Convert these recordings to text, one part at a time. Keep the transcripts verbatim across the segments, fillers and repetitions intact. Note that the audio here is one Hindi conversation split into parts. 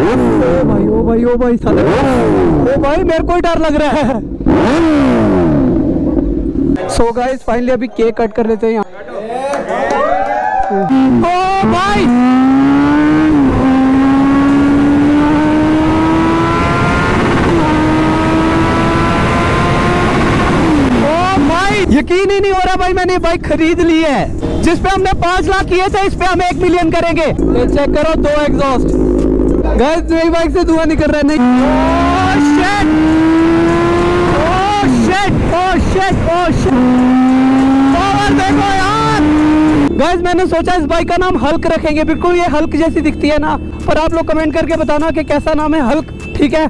ओ भाई ओ भाई ओ भाई साले ओ भाई मेरे को ही डर लग रहा है। सो गाइस फाइनली अभी केक कट कर लेते हैं यहाँ। ओ भाई यकीन ही नहीं हो रहा भाई, मैंने बाइक खरीद ली है जिसपे हमने पांच लाख किए थे, इस पे हम एक मिलियन करेंगे। ये चेक करो, दो एग्जॉस्ट गाइस, मेरी बाइक से धुआं निकल रहा है। नहीं oh shit oh shit oh shit oh shit power देखो यार। गाइस मैंने सोचा इस बाइक का नाम हल्क रखेंगे, बिल्कुल ये हल्क जैसी दिखती है ना, पर आप लोग कमेंट करके बताना कि कैसा नाम है, हल्क ठीक है।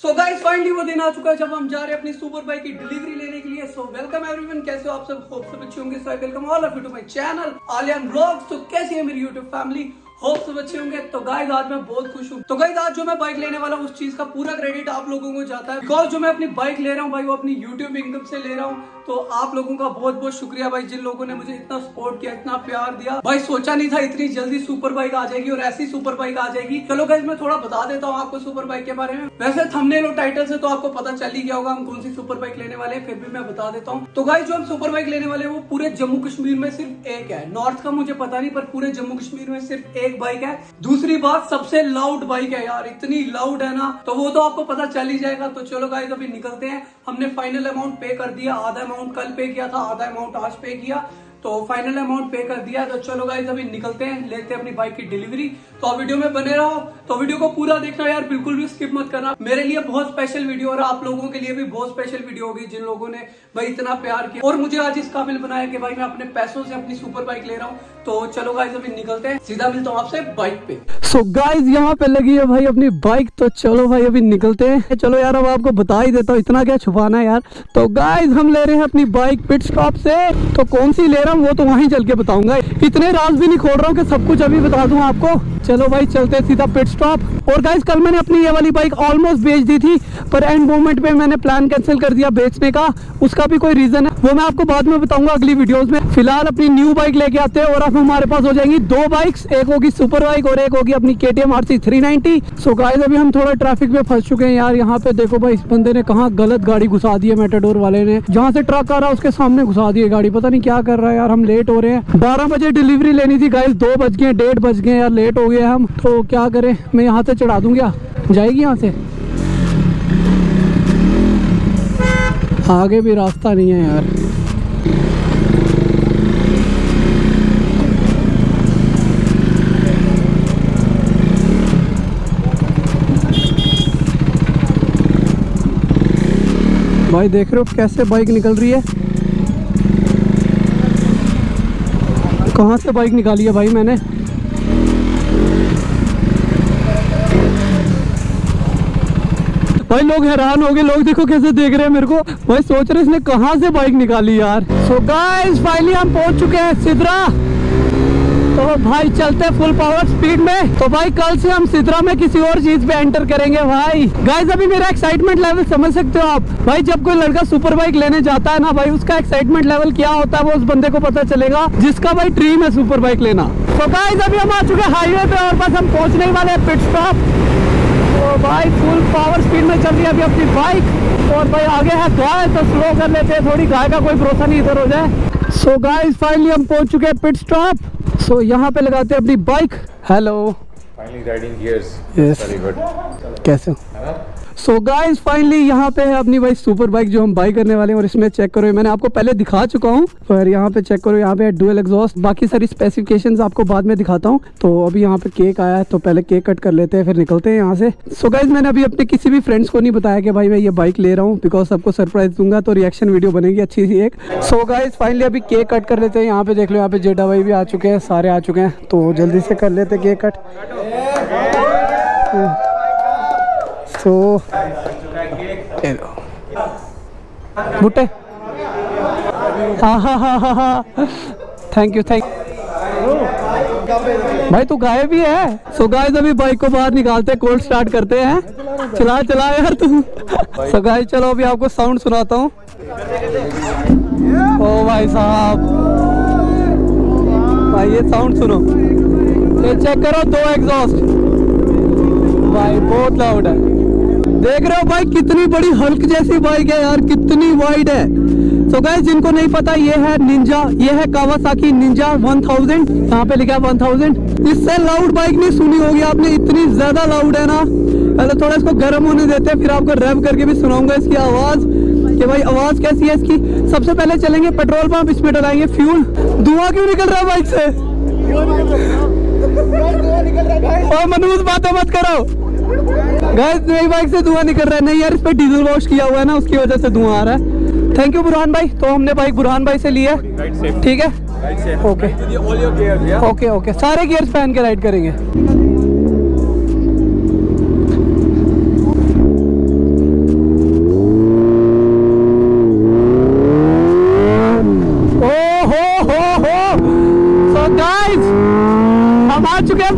So guys finally वो दिन आ चुका है जब हम जा रहे हैं अपनी सुपर बाइक की डिलीवरी लेने के लिए। सो वेलकम एवरीवन, कैसे हो आप सब, होप सब अच्छे होंगे। So welcome all of you to my channel Aliyan vlogs. तो कैसी है मेरी YouTube फैमिली, होप सब अच्छे होंगे। तो गाइस आज मैं बहुत खुश हूँ। तो गाइस आज जो मैं बाइक लेने वाला हूँ उस चीज का पूरा क्रेडिट आप लोगों को जाता है, बिकॉज जो मैं अपनी बाइक ले रहा हूँ भाई वो अपनी यूट्यूब इनकम से ले रहा हूँ। तो आप लोगों का बहुत बहुत शुक्रिया भाई, जिन लोगों ने मुझे इतना सपोर्ट किया, इतना प्यार दिया। भाई सोचा नहीं था इतनी जल्दी सुपर बाइक आ जाएगी और ऐसी सुपर बाइक आ जाएगी। चलो गाइस मैं थोड़ा बता देता हूँ आपको सुपर बाइक के बारे में। वैसे थंबनेल और टाइटल से तो आपको पता चल ही गया होगा हम कौन सी सुपर बाइक लेने वाले हैं, फिर भी मैं बता देता हूँ। तो गाइस जो हम सुपर बाइक लेने वाले हैं वो पूरे जम्मू कश्मीर में सिर्फ एक है, नॉर्थ का मुझे पता नहीं, पर पूरे जम्मू कश्मीर में सिर्फ एक बाइक है। दूसरी बात, सबसे लाउड बाइक है यार, इतनी लाउड है ना, तो वो तो आपको पता चल ही जाएगा। तो चलो गाइस अभी निकलते हैं। हमने फाइनल अमाउंट पे कर दिया, आधा अमाउंट कल पे किया था, आधा अमाउंट आज पे किया, तो फाइनल अमाउंट पे कर दिया। तो चलो गाइस अभी निकलते हैं, लेते हैं अपनी बाइक की डिलीवरी। तो आप वीडियो में बने रहो, तो वीडियो को पूरा देखना यार, बिल्कुल भी स्किप मत करना। मेरे लिए बहुत स्पेशल वीडियो और आप लोगों के लिए भी बहुत स्पेशल वीडियो होगी, जिन लोगों ने भाई इतना प्यार किया और मुझे आज इस काबिल बनाया कि भाई मैं अपने पैसों से अपनी सुपर बाइक ले रहा हूँ। तो चलो गाइस अभी निकलते हैं, सीधा मिलता हूँ आपसे बाइक पे। सो गाइस यहाँ पे लगी है भाई अपनी बाइक, तो चलो भाई अभी निकलते हैं। चलो यार अब आपको बता ही देता हूँ, इतना क्या छुपाना यार। तो गाइस हम ले रहे हैं अपनी बाइक पिट स्टॉप से, तो कौन सी ले रहा हूँ वो तो वहीं चल के बताऊंगा, इतने राज भी नहीं खोल रहा हूँ कि सब कुछ अभी बता दूं आपको। चलो भाई चलते हैं सीधा पिट स्टॉप। और गाइस कल मैंने अपनी ये वाली बाइक ऑलमोस्ट बेच दी थी, पर एंड मोमेंट पे मैंने प्लान कैंसिल कर दिया बेचने का। उसका भी कोई रीजन है, वो मैं आपको बाद में बताऊंगा अगली वीडियोस में। फिलहाल अपनी न्यू बाइक लेके आते हैं और अब हमारे पास हो जाएंगी दो बाइक्स, एक होगी सुपर बाइक और एक होगी अपनी KTM RC three ninety. So guys अभी हम थोड़ा ट्रैफिक में फंस चुके हैं यार। यहाँ पे देखो भाई, इस बंदे ने कहाँ गलत गाड़ी घुसा दी है, मेटाडोर वाले ने। जहाँ से ट्रक आ रहा है उसके सामने घुसा दी है गाड़ी, पता नहीं क्या कर रहा है यार। हम लेट हो रहे हैं, बारह बजे डिलीवरी लेनी थी गाइस, दो बज गए, डेढ़ बज गए यार, लेट हो गए हम। तो क्या करें, मैं यहाँ से चढ़ा दूँ क्या, जाएगी यहाँ से? आगे भी रास्ता नहीं है यार। भाई देख रहे हो कैसे बाइक निकल रही है, कहाँ से बाइक निकाली है भाई मैंने। भाई लोग हैरान हो गए, लोग देखो कैसे देख रहे हैं मेरे को, भाई सोच रहे इसने कहाँ से बाइक निकाली यार। सो गाइस फाइनली हम पहुंच चुके हैं सिद्रा, तो भाई चलते हैं फुल पावर स्पीड में। तो भाई कल से हम सिद्रा में किसी और चीज पे एंटर करेंगे भाई। गाइस अभी मेरा एक्साइटमेंट लेवल समझ सकते हो आप भाई, जब कोई लड़का सुपर बाइक लेने जाता है ना भाई, उसका एक्साइटमेंट लेवल क्या होता है वो उस बंदे को पता चलेगा जिसका भाई ड्रीम है सुपर बाइक लेना। तो गाइस अभी हम आ चुके हैं हाईवे पे और बस हम पहुँचने वाले हैं पिट स्टॉप। तो भाई फुल पावर स्पीड में चल रही है अभी अपनी बाइक, और भाई आगे है गाय, तो स्लो कर लेते हैं थोड़ी, गाय का कोई भरोसा नहीं इधर हो जाए। सो गाइस फाइनली हम पहुंच चुके हैं पिट स्टॉप। सो यहाँ पे लगाते हैं अपनी bike. Hello, finally riding gears, yes very good, कैसे हो? सो गाइस फाइनली यहाँ पे है अपनी भाई सुपर बाइक जो हम बाई करने वाले हैं, और इसमें चेक करो, मैंने आपको पहले दिखा चुका हूँ, पर यहाँ पे चेक करो, यहाँ पे डुअल एग्जॉस्ट। बाकी सारी स्पेसिफिकेशंस आपको बाद में दिखाता हूँ। तो अभी यहाँ पे केक आया है, तो पहले केक कट कर लेते हैं फिर निकलते हैं यहाँ से। सो गाइस मैंने अभी अपने किसी भी फ्रेंड्स को नहीं बताया कि भाई मैं ये बाइक ले रहा हूँ, बिकॉज सबको सरप्राइज दूंगा, तो रिएक्शन वीडियो बनेगी अच्छी सी एक। सो गाइस फाइनली अभी केक कट कर लेते हैं। यहाँ पे देख लो, यहाँ पे जेठा भाई भी आ चुके हैं, सारे आ चुके हैं, तो जल्दी से कर लेते केक कट। तो बुटे हाँ हाँ हाँ हाँ हाँ थैंक यू थैंक भाई, तू गाय भी है। सो गाइस अभी बाइक को बाहर निकालते हैं, कोल्ड स्टार्ट करते हैं। चला चला यार तू। सो गाइस चलो अभी आपको साउंड सुनाता हूँ। ओ भाई साहब, भाई ये साउंड सुनो, ये चेक करो, दो एग्जॉस्ट। भाई बहुत लाउड है। देख रहे हो भाई कितनी बड़ी हल्क जैसी बाइक है यार, कितनी वाइड है। सो गाइस जिनको नहीं पता ये है निंजा, ये है कावासाकी निंजा वन थाउजेंड। यहाँ पे लिखा है वन थाउजेंड। इससे लाउड बाइक नहीं सुनी होगी आपने, इतनी ज्यादा लाउड है ना। पहले थोड़ा इसको गर्म होने देते हैं, फिर आपको रैप करके भी सुनाऊंगा इसकी आवाज़ कि भाई आवाज़ कैसी है इसकी। सबसे पहले चलेंगे पेट्रोल पंप, इसमें डलाएंगे फ्यूल। धुआं क्यों निकल रहा है बाइक से? और मनोज बातें मत करो गाइस, मेरी बाइक से धुआं निकल रहा है। नहीं यार इस पर डीजल वॉश किया हुआ है ना, उसकी वजह से धुआं आ रहा है। थैंक यू बुरहान भाई। तो हमने बाइक बुरहान भाई से लिया है, ठीक है ओके ओके ओके। सारे गियर्स पहन के राइड करेंगे।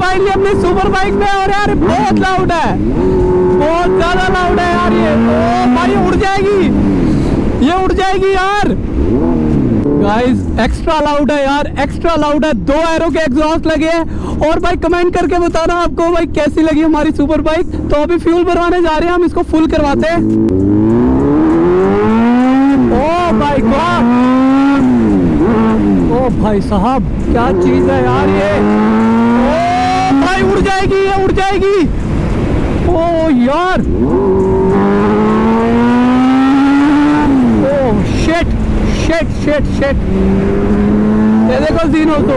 फाइनली अपने सुपर बाइक में, और यार बहुत लाउड है, बहुत ज्यादा लाउड है यार। ये ओ भाई उड़ जाएगी, ये उड़ जाएगी यार। गाइस एक्स्ट्रा लाउड है यार, एक्स्ट्रा लाउड है। दो एरो के एग्जॉस्ट लगे हैं। और भाई कमेंट करके बताना आपको भाई कैसी लगी हमारी सुपर बाइक। तो अभी फ्यूल भरवाने जा रहे हैं हम, इसको फुल करवाते हैं। ओ भाई गॉड, ओ भाई साहब क्या चीज है यार ये। उड़ जाएगी ये, उड़ जाएगी। ओ यार oh shit shit shit shit. ये देखो सीन हो तो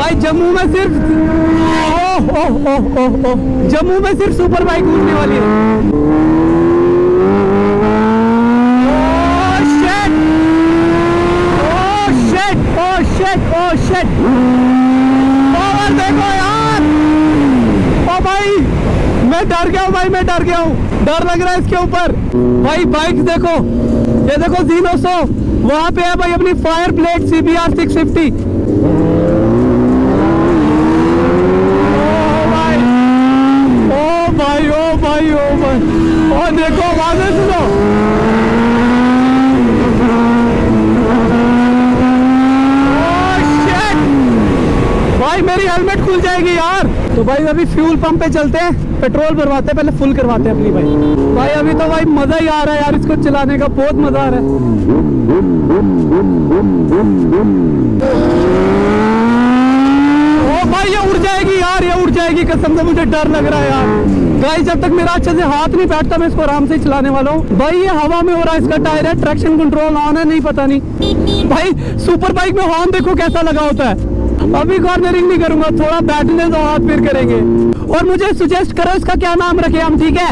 भाई जम्मू में सिर्फ ओह ओह ओह ओह ओह जम्मू में सिर्फ सुपर बाइक उड़ने वाली है। Oh shit oh shit oh shit power देखो यार। ओ भाई मैं डर गया हूँ भाई, मैं डर गया हूँ, डर लग रहा है इसके ऊपर भाई। बाइक देखो, ये देखो जीनो सो वहाँ पे है भाई अपनी fire blade CBR six fifty. ओ भाई ओ भाई ओ भाई ओ भाई ओ देखो आवाज़ सुनो। भाई मेरी हेलमेट खुल जाएगी यार। तो भाई अभी फ्यूल पंप पे चलते हैं, पेट्रोल भरवाते हैं, पहले फुल करवाते हैं अपनी बाइक। भाई अभी तो भाई मजा ही आ रहा है यार, इसको चलाने का बहुत मजा आ रहा है। ओ भाई ये उड़ जाएगी यार, ये उड़ जाएगी, कसम से मुझे डर लग रहा है यार। भाई जब तक मेरा अच्छे से हाथ नहीं बैठता मैं इसको आराम से चलाने वाला हूँ। भाई ये हवा में हो रहा है, इसका टायर है, ट्रैक्शन कंट्रोल ऑन है नहीं पता नहीं। भाई सुपर बाइक में हॉर्न देखो कैसा लगा होता है। अभी कॉर्नरिंग नहीं करूंगा, थोड़ा बैठने दो, हाथ फिर करेंगे। और मुझे सुजेस्ट करो इसका क्या नाम रखे हम, ठीक है?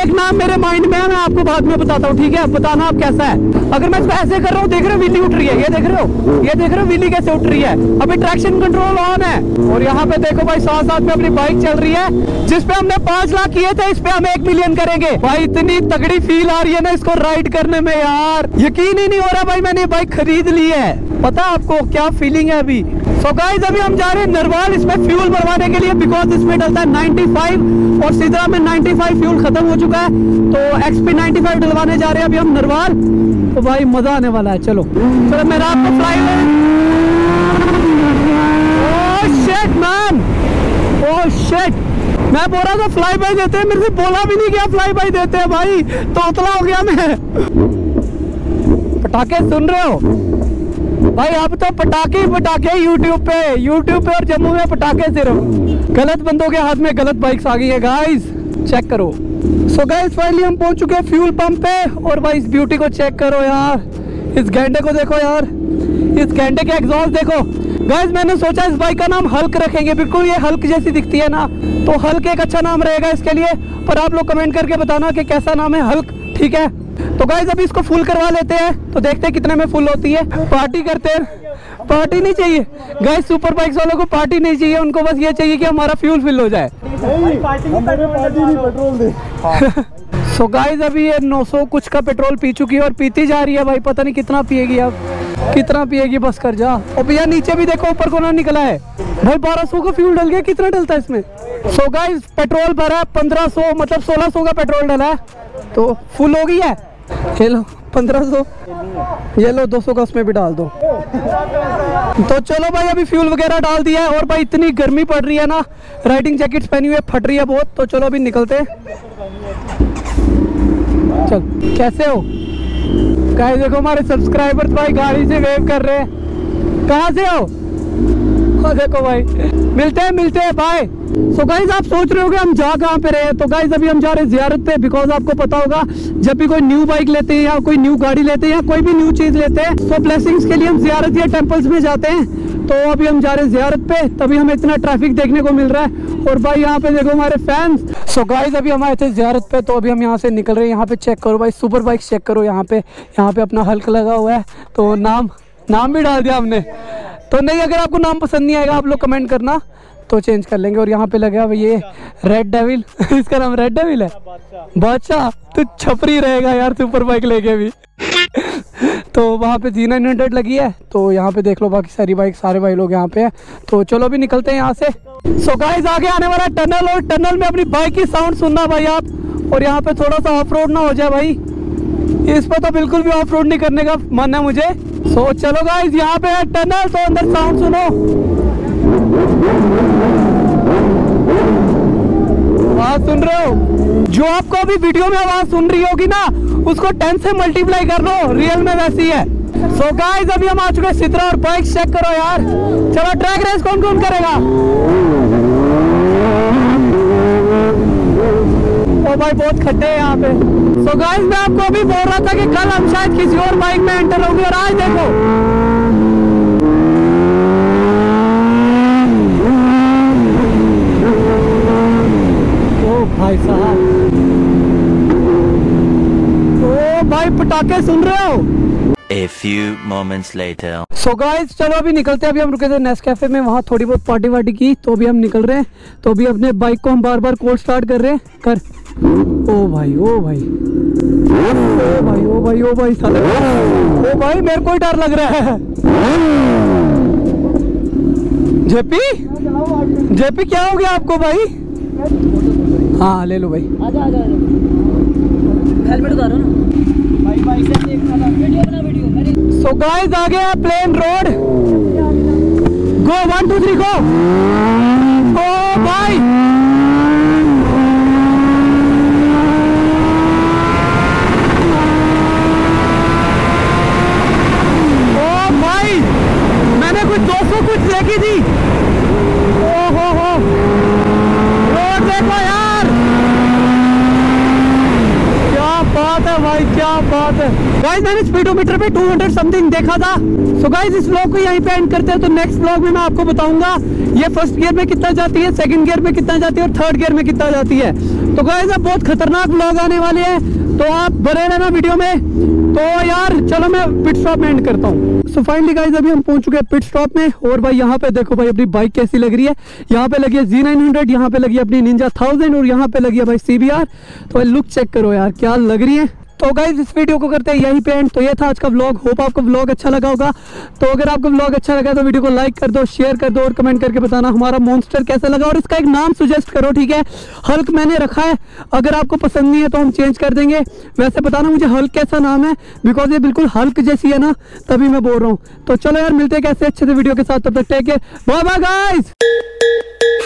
एक नाम मेरे माइंड में है, मैं आपको बाद में बताता हूँ, ठीक है? बताना आप कैसा है। अगर मैं इसको ऐसे कर रहा हूँ, देख रहे हो विली उठ रही है, ये देख रहे हो, ये देख रहे हो विली कैसे उठ रही है। अभी ट्रैक्शन कंट्रोल ऑन है। और यहाँ पे देखो भाई साथ साथ में अपनी बाइक चल रही है। जिसपे हमने पांच लाख किए थे, इस पे हम एक मिलियन करेंगे। भाई इतनी तगड़ी फील आ रही है ना इसको राइड करने में यार, यकीन ही नहीं हो रहा भाई मैंने ये बाइक खरीद ली है। पता आपको क्या फीलिंग है अभी? तो गाइस अभी हम जा रहे हैं नरवाल, इसमें फ्यूल भरवाने के लिए, बिकॉज इसमें डलता है नाइंटी फाइव और सिद्रा में नाइंटी फाइव फ्यूल खत्म हो चुका है। तो एक्सपी नाइंटी फाइव डलवाने जा रहे हैं अभी हम नरवाल। तो भाई मजा आने वाला है, चलो चलो। मेरा आपको fly oh shit man, oh shit. मैं बोल रहा था फ्लाई बाय देते हैं, मेरे से बोला भी नहीं गया फ्लाई बाय देते हैं भाई, तो उतला हो गया मैं। पटाखे सुन रहे हो भाई? अब तो पटाखे ही पटाखे यूट्यूब पे, यूट्यूब पे और जम्मू में पटाखे सिर्फ। गलत बंदों के हाथ में गलत बाइक्स आ गई है गाइस, चेक करो। सो गाइस फाइनली हम पहुंच चुके हैं फ्यूल पंप पे। और भाई इस ब्यूटी को चेक करो यार, इस गैंडे को देखो यार, इस गैंडे के एग्जॉस्ट देखो। गाइस मैंने सोचा इस बाइक का नाम हल्क रखेंगे, बिल्कुल ये हल्क जैसी दिखती है ना, तो हल्क एक अच्छा नाम रहेगा इसके लिए। पर आप लोग कमेंट करके बताना कि कैसा नाम है हल्क, ठीक है? तो गाइस अभी इसको फुल करवा लेते हैं, तो देखते हैं कितने में फुल होती है। पार्टी करते हैं, पार्टी नहीं चाहिए गाइस, सुपर बाइक्स वालों को पार्टी नहीं चाहिए, उनको बस ये चाहिए कि हमारा फ्यूल फिल हो जाए। सो गाइस अभी ये नौ सौ कुछ का पेट्रोल पी चुकी है और पीती जा रही है भाई, पता नहीं कितना पिएगी, अब कितना पिएगी बस कर जा। और भैया नीचे भी देखो ऊपर कोना निकला है भाई, बारह सौ का फ्यूल डल गया, कितना डलता है इसमें। सो गाइस पेट्रोल भरा पंद्रह सौ, मतलब सोलह सौ का पेट्रोल डला है, तो फुल हो गई है। हेलो पंद्रह सौ ये लो दो सौ का उसमें भी डाल दो। तो चलो भाई अभी फ्यूल वगैरह डाल दिया है और भाई इतनी गर्मी पड़ रही है ना, राइडिंग जैकेट्स पहनी हुई है, फट रही है बहुत। तो चलो अभी निकलते। चल कैसे हो गाइस, देखो हमारे सब्सक्राइबर्स भाई गाड़ी से वेव कर रहे हैं। कहाँ से हो? देखो भाई मिलते हैं मिलते हैं बाय। सो गाइज आप सोच रहे होंगे हम जा कहाँ पे रहे हैं, तो गाइज अभी हम जा रहे हैं जियारत पे। बिकॉज आपको पता होगा जब भी कोई न्यू बाइक लेते हैं या कोई न्यू गाड़ी लेते हैं या कोई भी न्यू चीज लेते हैं तो ब्लेसिंग्स के लिए हम जियारत या टेम्पल्स में जाते हैं। तो अभी हम जा रहे हैं जियारत पे, तभी हमें इतना ट्रैफिक देखने को मिल रहा है। और भाई यहाँ पे देखो हमारे फैंस। सो गाइज अभी हम आए थे जियारत पे, तो अभी हम यहाँ से निकल रहे हैं। यहाँ पे चेक करो भाई, सुपर बाइक चेक करो। यहाँ पे यहाँ पे अपना हल्क लगा हुआ है, तो नाम नाम भी डाल दिया हमने। तो नहीं, अगर आपको नाम पसंद नहीं आएगा आप लोग कमेंट करना तो चेंज कर लेंगे। और यहाँ पे लगा हुआ ये रेड डेविल इसका नाम रेड डेविल है, बादशाह। तो छपरी रहेगा यार सुपर बाइक लेके भी। तो वहाँ पे जीना हंड्रेड लगी है, तो यहाँ पे देख लो बाकी सारी बाइक, सारे भाई लोग यहाँ पे है। तो चलो भी निकलते हैं यहाँ से। सो गाइस आगे आने वाला टनल, और टनल में अपनी बाइक की साउंड सुनना भाई आप। और यहाँ पे थोड़ा सा ऑफ रोड ना हो जाए भाई, इस पर तो बिल्कुल भी ऑफ रोड नहीं करने का मन है मुझे। सो so, चलो गाइस यहाँ पे है टनल, तो अंदर साउंड सुनो। आवाज सुन रहे हो? जो आपको अभी वीडियो में आवाज सुन रही होगी ना, उसको टेन से मल्टीप्लाई कर लो, रियल में वैसी है। सो so, गाइस अभी हम आ चुके हैं सिद्रा, और बाइक चेक करो यार। चलो ट्रैक रेस कौन कौन करेगा? ओ भाई बहुत खड्डे है यहाँ पे। तो so गाइस मैं आपको अभी बोल रहा था कि कल हम शायद किसी और बाइक में एंटर होंगे, और आज देखो ओ भाई साहब, ओ भाई पटाखे सुन रहे हो? A few moments later. So guys चलो अभी निकलते हैं। अभी हम रुके थे नेस्ट कैफे में, वहाँ थोड़ी बहुत पार्टी वार्टी की, तो अभी हम निकल रहे हैं। तो अभी अपने बाइक को हम बार बार कोल्ड स्टार्ट कर रहे हैं। कर ओ भाई ओ भाई ओ भाई ओ भाई ओ भाई साले ओ भाई, मेरे को ही डर लग रहा है। जेपी जेपी क्या हो गया आपको भाई? हाँ ले लो भाई, आजा आजा हेलमेट उतारो ना भाई, भाई से देखना था वीडियो बना वीडियो। सो गाइस आ गया plain road, go one two three go. ओ भाई दो सौ कुछ देखी थी। ओ हो हो रोड देखो यार, क्या बात है भाई, क्या बात है। गाइस मैंने स्पीडोमीटर पे दो सौ समथिंग देखा था। सो गाइस इस ब्लॉग को यहीं पे एंड करते हैं। तो नेक्स्ट ब्लॉग में मैं आपको बताऊंगा ये फर्स्ट गियर में कितना जाती है, सेकंड गियर में कितना जाती है, और थर्ड गियर में कितना जाती है। तो गाइस अब बहुत खतरनाक ब्लॉग आने वाले हैं, तो आप बने रहना वीडियो में। तो यार चलो मैं पिट स्टॉप में एंड करता हूँ। सो फाइनली गाइस अभी हम पहुंच चुके हैं पिट स्टॉप में, और भाई यहाँ पे देखो भाई अपनी बाइक कैसी लग रही है। यहाँ पे लगी है जी नाइन हंड्रेड, यहाँ पे लगी है अपनी निंजा थाउजेंड, और यहाँ पे लगी है भाई सी बी आर। तो लुक चेक करो यार क्या लग रही है। तो गाइस इस वीडियो को करते हैं यहीं पे एंड। तो ये था आज का व्लॉग, होप आपको व्लॉग अच्छा लगा होगा। तो अगर आपको व्लॉग अच्छा लगा तो वीडियो को लाइक कर दो, शेयर कर दो, और कमेंट करके बताना हमारा मॉन्स्टर कैसा लगा। और इसका एक नाम सुजेस्ट करो, ठीक है? हल्क मैंने रखा है, अगर आपको पसंद नहीं है तो हम चेंज कर देंगे। वैसे बताना मुझे हल्क कैसा नाम है, बिकॉज ये बिल्कुल हल्क जैसी है ना, तभी मैं बोल रहा हूँ। तो चलो यार मिलते हैं कैसे अच्छे से वीडियो के साथ, तब तक take care, bye bye guys.